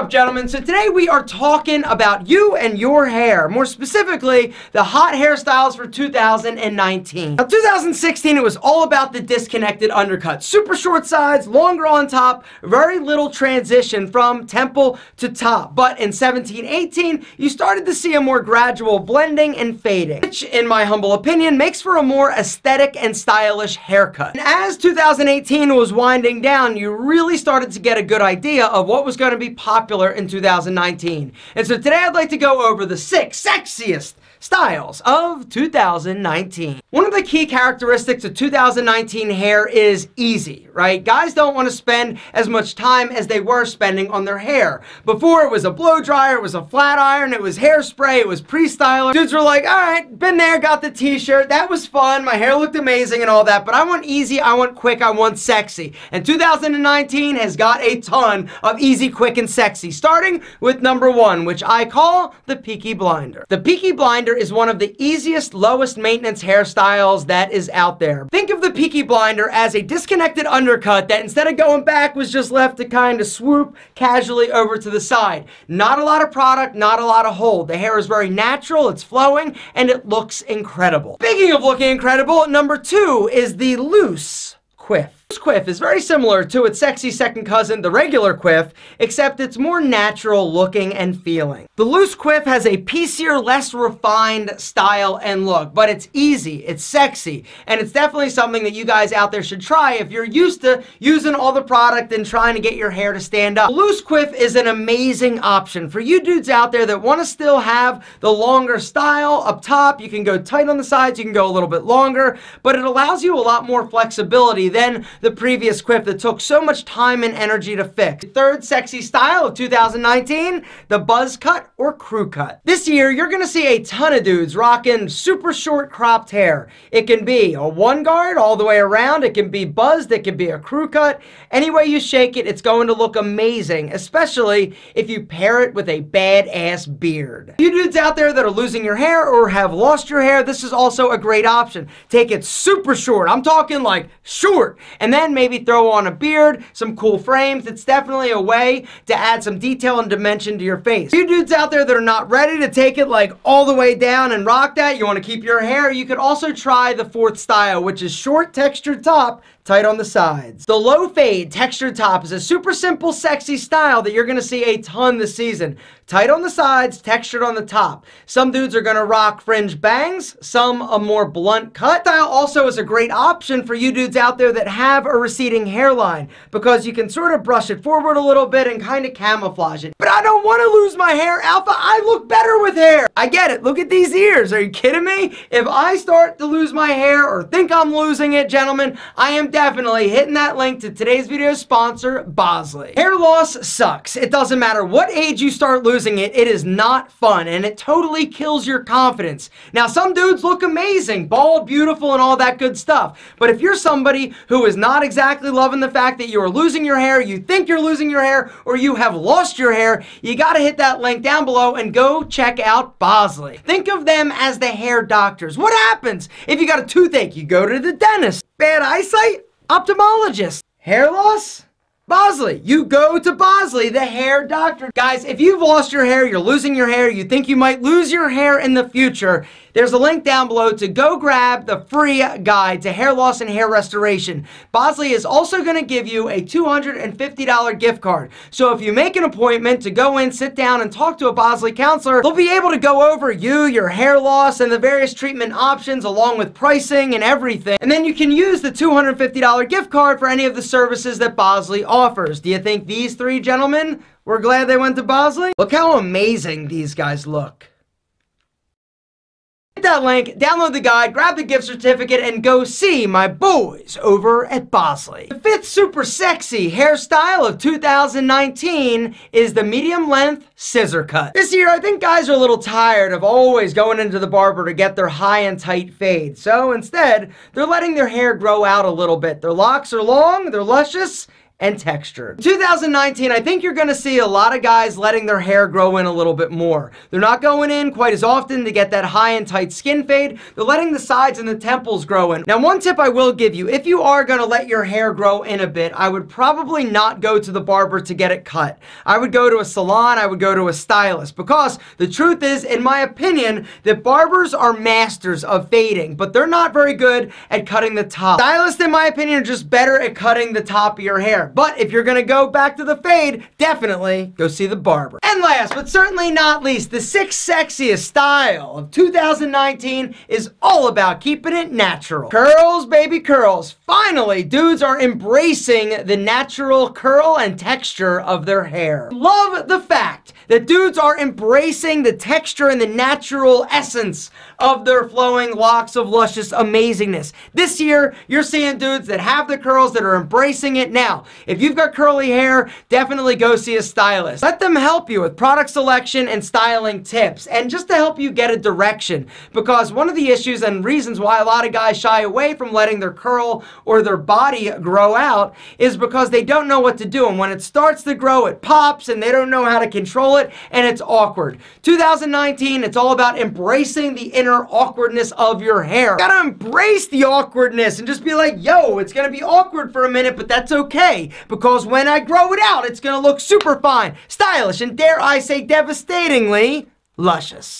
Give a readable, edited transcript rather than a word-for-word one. up, gentlemen? So today we are talking about you and your hair, more specifically the hot hairstyles for 2019. Now 2016, it was all about the disconnected undercut, super short sides, longer on top, very little transition from temple to top. But in 17-18, you started to see a more gradual blending and fading, which in my humble opinion makes for a more aesthetic and stylish haircut. And as 2018 was winding down, you really started to get a good idea of what was going to be popular in 2019. And so today I'd like to go over the 6 sexiest styles of 2019. One of the key characteristics of 2019 hair is easy, right? Guys don't want to spend as much time as they were spending on their hair. Before, it was a blow dryer, it was a flat iron, it was hairspray, it was pre-styler. Dudes were like, all right, been there, got the t-shirt, that was fun, my hair looked amazing and all that, but I want easy, I want quick, I want sexy. And 2019 has got a ton of easy, quick, and sexy, starting with number 1, which I call the Peaky Blinder. The Peaky Blinder is one of the easiest, lowest maintenance hairstyles that is out there. Think of the Peaky Blinder as a disconnected undercut that instead of going back was just left to kind of swoop casually over to the side. Not a lot of product, not a lot of hold. The hair is very natural, it's flowing, and it looks incredible. Speaking of looking incredible, number 2 is the loose quiff. This quiff is very similar to its sexy second cousin, the regular quiff, except it's more natural looking and feeling. The loose quiff has a piecier, less refined style and look, but it's easy, it's sexy, and it's definitely something that you guys out there should try if you're used to using all the product and trying to get your hair to stand up. The loose quiff is an amazing option for you dudes out there that want to still have the longer style up top. You can go tight on the sides, you can go a little bit longer, but it allows you a lot more flexibility than the previous quiff that took so much time and energy to fix. The 3rd sexy style of 2019, the buzz cut or crew cut. This year, you're gonna see a ton of dudes rocking super short cropped hair. It can be a one guard all the way around, it can be buzzed, it can be a crew cut. Any way you shake it, it's going to look amazing, especially if you pair it with a badass beard. You dudes out there that are losing your hair or have lost your hair, this is also a great option. Take it super short, I'm talking like short, and then maybe throw on a beard, some cool frames. It's definitely a way to add some detail and dimension to your face. You dudes out there that are not ready to take it like all the way down and rock that, you want to keep your hair, you could also try the 4th style, which is short textured top, tight on the sides. The low fade textured top is a super simple, sexy style that you're going to see a ton this season. Tight on the sides, textured on the top. Some dudes are going to rock fringe bangs, some a more blunt cut. Style also is a great option for you dudes out there that have a receding hairline because you can sort of brush it forward a little bit and kind of camouflage it. But I don't want to lose my hair, Alpha. I look better with hair. I get it. Look at these ears. Are you kidding me? If I start to lose my hair or think I'm losing it, gentlemen, I am definitely hitting that link to today's video sponsor, Bosley. Hair loss sucks. It doesn't matter what age you start losing it, it is not fun and it totally kills your confidence. Now, some dudes look amazing, bald, beautiful, and all that good stuff. But if you're somebody who is not exactly loving the fact that you are losing your hair, you think you're losing your hair, or you have lost your hair, you gotta hit that link down below and go check out Bosley. Think of them as the hair doctors. What happens if you got a toothache? You go to the dentist. Bad eyesight? Ophthalmologist. Hair loss? Bosley. You go to Bosley, the hair doctor. Guys, if you've lost your hair, you're losing your hair, you think you might lose your hair in the future, there's a link down below to go grab the free guide to hair loss and hair restoration. Bosley is also going to give you a $250 gift card. So if you make an appointment to go in, sit down, and talk to a Bosley counselor, they'll be able to go over you, your hair loss, and the various treatment options along with pricing and everything. And then you can use the $250 gift card for any of the services that Bosley offers. Do you think these 3 gentlemen were glad they went to Bosley? Look how amazing these guys look. Hit that link, download the guide, grab the gift certificate, and go see my boys over at Bosley. The 5th super sexy hairstyle of 2019 is the medium length scissor cut. This year, I think guys are a little tired of always going into the barber to get their high and tight fade. So instead, they're letting their hair grow out a little bit. Their locks are long, they're luscious, and textured. 2019, I think you're gonna see a lot of guys letting their hair grow in a little bit more. They're not going in quite as often to get that high and tight skin fade. They're letting the sides and the temples grow in. Now, one tip I will give you, if you are gonna let your hair grow in a bit, I would probably not go to the barber to get it cut. I would go to a salon, I would go to a stylist, because the truth is, in my opinion, that barbers are masters of fading, but they're not very good at cutting the top. Stylists, in my opinion, are just better at cutting the top of your hair. But if you're gonna go back to the fade, definitely go see the barber. And last, but certainly not least, the sixth sexiest style of 2019 is all about keeping it natural. Curls, baby, curls. Finally, dudes are embracing the natural curl and texture of their hair. Love the fact that dudes are embracing the texture and the natural essence of their flowing locks of luscious amazingness. This year, you're seeing dudes that have the curls that are embracing it now. If you've got curly hair, definitely go see a stylist. Let them help you with product selection and styling tips, and just to help you get a direction, because one of the issues and reasons why a lot of guys shy away from letting their curl or their body grow out is because they don't know what to do, and when it starts to grow, it pops, and they don't know how to control it, and it's awkward. 2019, it's all about embracing the inner awkwardness of your hair. You gotta embrace the awkwardness and just be like, yo, it's gonna be awkward for a minute, but that's okay, because when I grow it out, it's gonna look super fine, stylish, and dare I say, devastatingly luscious.